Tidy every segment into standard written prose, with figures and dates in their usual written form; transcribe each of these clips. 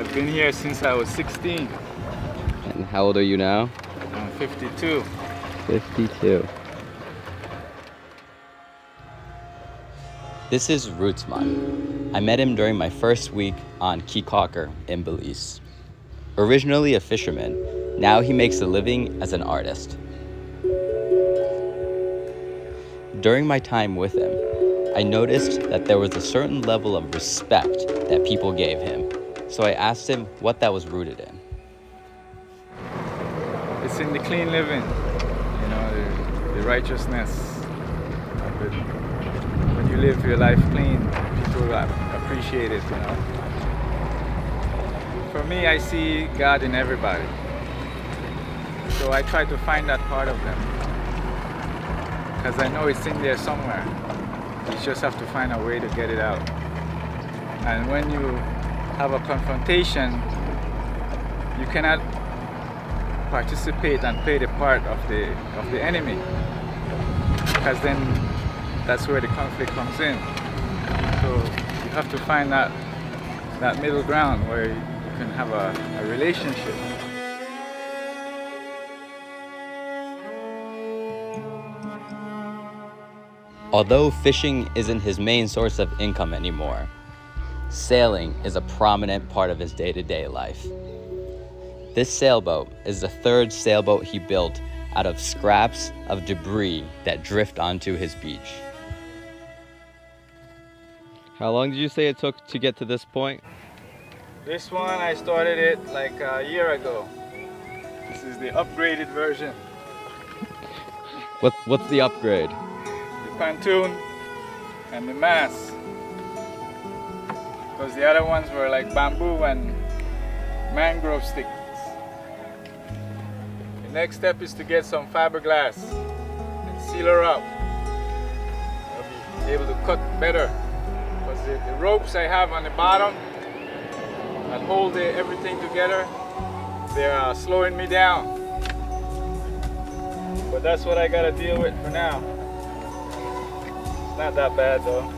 I've been here since I was 16. And how old are you now? I'm 52. 52. This is Rootsman. I met him during my first week on Key Cocker in Belize. Originally a fisherman, now he makes a living as an artist. During my time with him, I noticed that there was a certain level of respect that people gave him. So I asked him what that was rooted in. It's in the clean living, you know, the righteousness of it. When you live your life clean, people appreciate it, you know. For me, I see God in everybody. So I try to find that part of them. Because I know it's in there somewhere. You just have to find a way to get it out. And when you have a confrontation, you cannot participate and play the part of the enemy. Because then that's where the conflict comes in. So you have to find that middle ground where you can have a relationship. Although fishing isn't his main source of income anymore, sailing is a prominent part of his day-to-day life. This sailboat is the third sailboat he built out of scraps of debris that drift onto his beach. How long did you say it took to get to this point? This one, I started it like a year ago. This is the upgraded version. What's the upgrade? The pontoon and the mast. Because the other ones were like bamboo and mangrove sticks. The next step is to get some fiberglass and seal her up. I'll be able to cut better. The ropes I have on the bottom that hold everything together, they're slowing me down. But that's what I gotta deal with for now. It's not that bad though.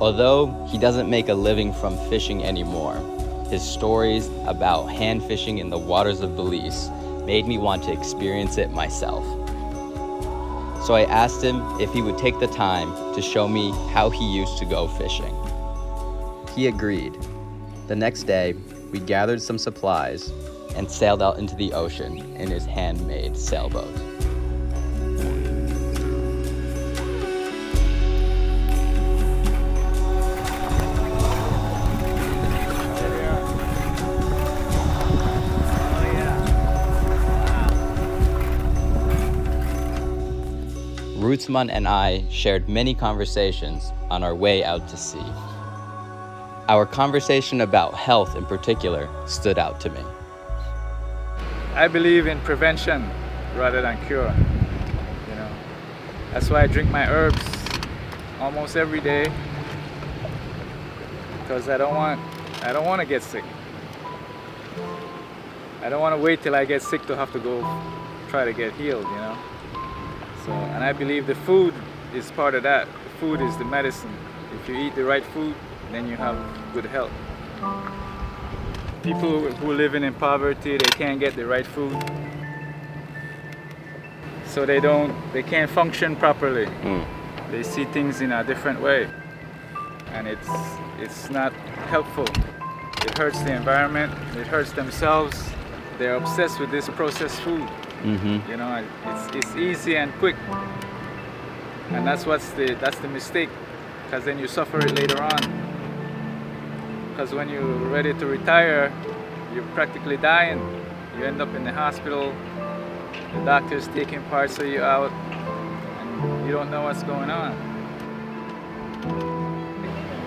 Although he doesn't make a living from fishing anymore, his stories about hand fishing in the waters of Belize made me want to experience it myself. So I asked him if he would take the time to show me how he used to go fishing. He agreed. The next day, we gathered some supplies and sailed out into the ocean in his handmade sailboat. Rootsman and I shared many conversations on our way out to sea. Our conversation about health in particular stood out to me. I believe in prevention rather than cure. You know, that's why I drink my herbs almost every day, because I don't want to get sick. I don't want to wait till I get sick to have to go try to get healed, you know. So, and I believe the food is part of that. The food is the medicine. If you eat the right food, then you have good health. People who are living in poverty, they can't get the right food. So they can't function properly. They see things in a different way. And it's not helpful. It hurts the environment, it hurts themselves. They're obsessed with this processed food. You know, it's easy and quick, and that's the mistake, because then you suffer it later on. Because when you're ready to retire, you're practically dying. You end up in the hospital, the doctor's taking parts of you out, and you don't know what's going on.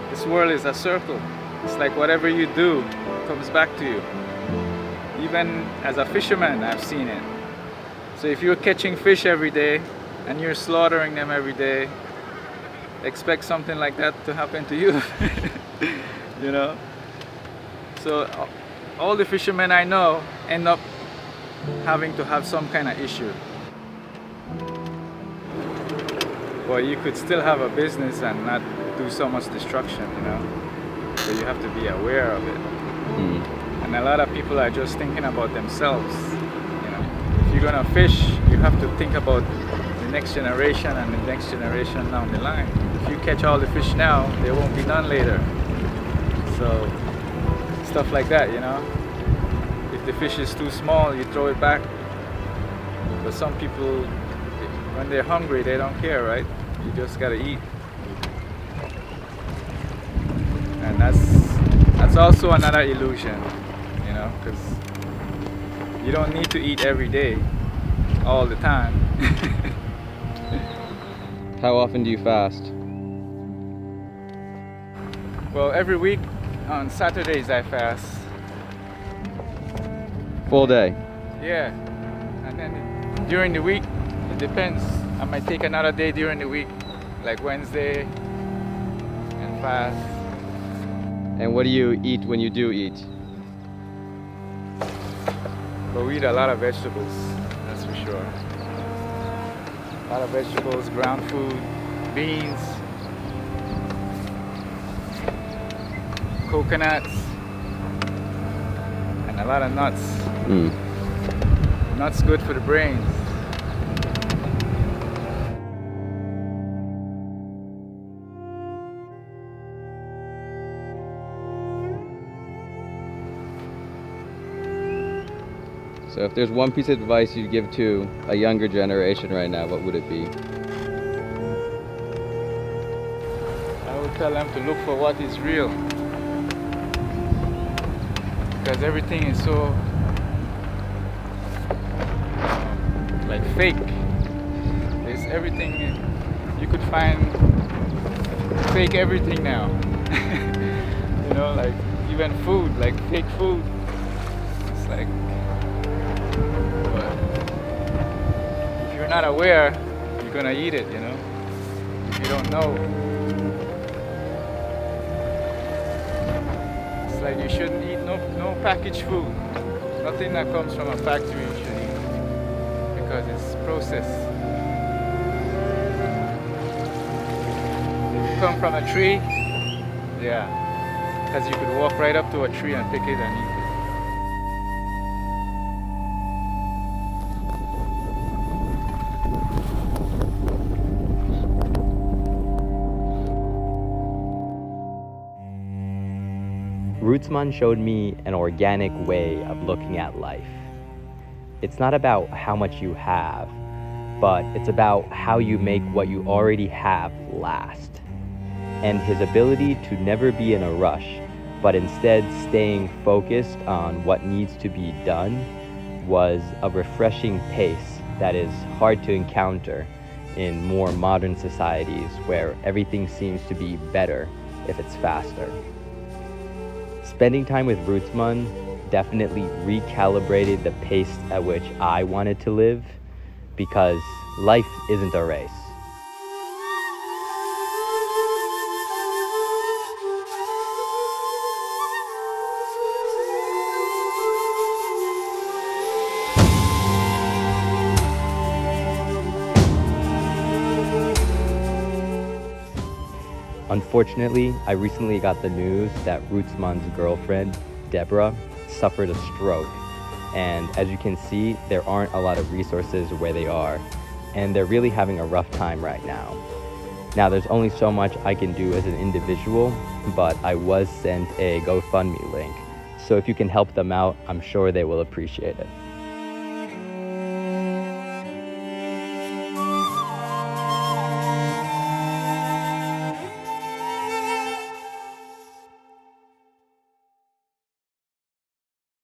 This world is a circle. It's like whatever you do comes back to you. Even as a fisherman, I've seen it. So if you're catching fish every day and you're slaughtering them every day, expect something like that to happen to you, you know? So all the fishermen I know end up having to have some kind of issue. Well, you could still have a business and not do so much destruction, you know. So you have to be aware of it. Mm. And a lot of people are just thinking about themselves, you know. If you're gonna fish, you have to think about the next generation and the next generation down the line. If you catch all the fish now, there won't be none later. So stuff like that, you know. If the fish is too small, you throw it back. But some people, when they're hungry, they don't care, right? You just gotta eat. And that's also another illusion, you know, because you don't need to eat every day, all the time. How often do you fast? Well, every week on Saturdays I fast. Full day? Yeah. And then during the week, it depends. I might take another day during the week, like Wednesday, and fast. And what do you eat when you do eat? Well, we eat a lot of vegetables, that's for sure. A lot of vegetables, ground food, beans, coconuts, and a lot of nuts. Mm. Nuts good for the brains. So if there's one piece of advice you'd give to a younger generation right now, what would it be? I would tell them to look for what is real. Because everything is so like fake. There's everything, you could find fake everything now. You know, like even food, like fake food. It's like, not aware, you're gonna eat it, you know, if you don't know. It's like you shouldn't eat no packaged food. Nothing that comes from a factory you should eat, because it's processed. If you come from a tree, yeah, because you could walk right up to a tree and pick it and eat it. Rootsman showed me an organic way of looking at life. It's not about how much you have, but it's about how you make what you already have last. And his ability to never be in a rush, but instead staying focused on what needs to be done, was a refreshing pace that is hard to encounter in more modern societies where everything seems to be better if it's faster. Spending time with Rootsman definitely recalibrated the pace at which I wanted to live, because life isn't a race. Unfortunately, I recently got the news that Rootsman's girlfriend, Deborah, suffered a stroke. And as you can see, there aren't a lot of resources where they are. And they're really having a rough time right now. Now, there's only so much I can do as an individual, but I was sent a GoFundMe link. So if you can help them out, I'm sure they will appreciate it.